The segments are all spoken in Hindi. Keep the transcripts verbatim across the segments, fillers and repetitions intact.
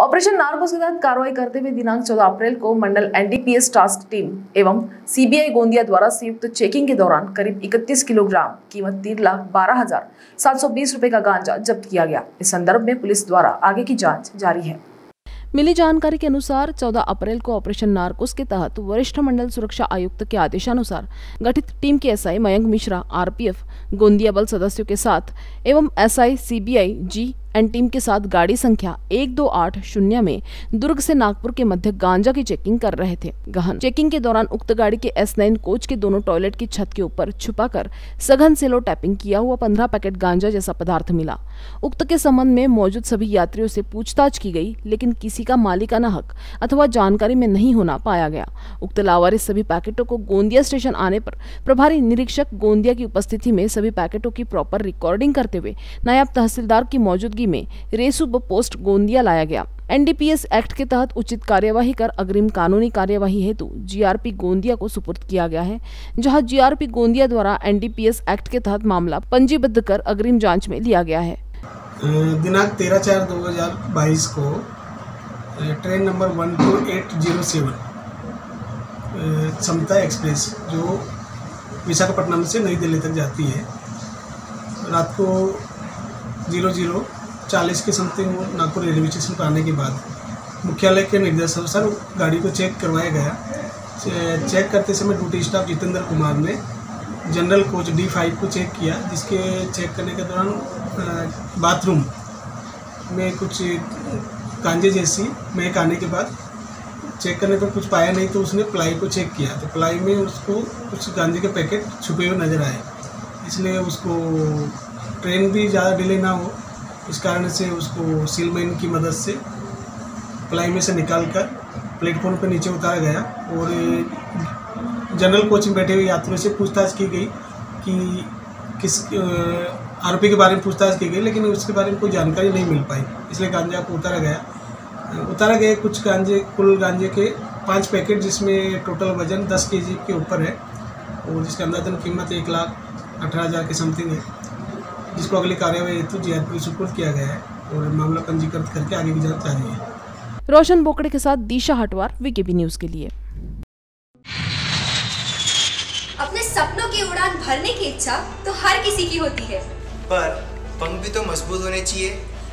ऑपरेशन नार्कोस के तहत कार्रवाई करते हुए दिनांक चौदह अप्रैल को मंडल एनडीपीएस टास्क टीम एवं सीबीआई गोंदिया द्वारा संयुक्त चेकिंग के दौरान करीब इकतीस किलोग्राम कीमत तीन लाख बारह हजार सात सौ बीस रूपए का गांजा जब्त किया गया। इस संदर्भ में पुलिस द्वारा आगे की जाँच जारी है। मिली जानकारी के अनुसार चौदह अप्रैल को ऑपरेशन नार्कोस के तहत वरिष्ठ मंडल सुरक्षा आयुक्त के आदेशानुसार गठित टीम के एसआई मयंक मिश्रा, आरपीएफ गोंदिया बल सदस्यों के साथ एवं SI CBI ji and team के साथ गाड़ी संख्या एक दो आठ शून्य में दुर्ग से नागपुर के मध्य गांजा की चेकिंग कर रहे थे। गहन चेकिंग के दौरान उक्त गाड़ी के एस नाइन कोच के दोनों टॉयलेट की छत के ऊपर छुपाकर सघन सेलो टैपिंग किया हुआ पंद्रह पैकेट गांजा जैसा पदार्थ मिला। उक्त के संबंध में मौजूद सभी यात्रियों से पूछताछ की गई, लेकिन किसी का मालिकाना हक अथवा जानकारी में नहीं होना पाया गया। उक्त लावारिस सभी पैकेटों को गोंदिया स्टेशन आने पर प्रभारी निरीक्षक गोंदिया की उपस्थिति में सभी पैकेटों की प्रॉपर रिकॉर्डिंग करते हुए नायब तहसीलदार की मौजूदगी में रेसुब पोस्ट गोंदिया लाया गया। एनडीपीएस एक्ट के तहत उचित कार्यवाही कर अग्रिम कानूनी कार्यवाही हेतु जीआरपी गोंदिया को सुपुर्द किया गया है, जहां जीआरपी गोंदिया द्वारा एनडीपीएस एक्ट के तहत मामला पंजीबद्ध कर अग्रिम जांच में लिया गया है। दिनांक तेरह चार दो हजार बाईस को train number one two eight zero seven Samta express जो विशाखापट्टनम से नई दिल्ली तक जाती है, रात को जीरो जीरो चालीस के समथिंग नागपुर रेलवे स्टेशन पर आने के बाद मुख्यालय के निर्देशानुसार गाड़ी को चेक करवाया गया। चेक करते समय ड्यूटी स्टाफ जितेंद्र कुमार ने जनरल कोच डी फाइव को चेक किया, जिसके चेक करने के दौरान बाथरूम में कुछ गांजे जैसी महक आने के बाद चेक करने पर कुछ पाया नहीं, तो उसने प्लाई को चेक किया तो प्लाई में उसको कुछ गांजे के पैकेट छुपे हुए नजर आए। इसलिए उसको ट्रेन भी ज़्यादा डिले ना हो, इस कारण से उसको सीलमैन की मदद से प्लाई में से निकाल कर प्लेटफॉर्म पर नीचे उतारा गया और जनरल कोच में बैठे हुए यात्रियों से पूछताछ की गई कि किस आरोपी के बारे में पूछताछ की गई, लेकिन उसके बारे में कोई जानकारी नहीं मिल पाई, इसलिए गांजा को उतारा गया। उतारा गया कुछ गांजे, कुल गांजे के पाँच पैकेट जिसमें टोटल वजन दस के जी के ऊपर है और जिसका अंदाजन कीमत एक लाख अठारह हज़ार के समथिंग है, जिसको अगली कार्यवाही हेतु जीआरपी को सुपुर्द किया गया है और मामला पंजीकृत करके आगे की जांच जारी है। रोशन बोकड़े के साथ दिशा हटवार, वीकेबी न्यूज के लिए। अपने सपनों की उड़ान भरने की इच्छा तो हर किसी की होती है, पर पंख भी तो मजबूत होने चाहिए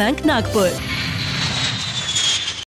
बैंक, नागपुर।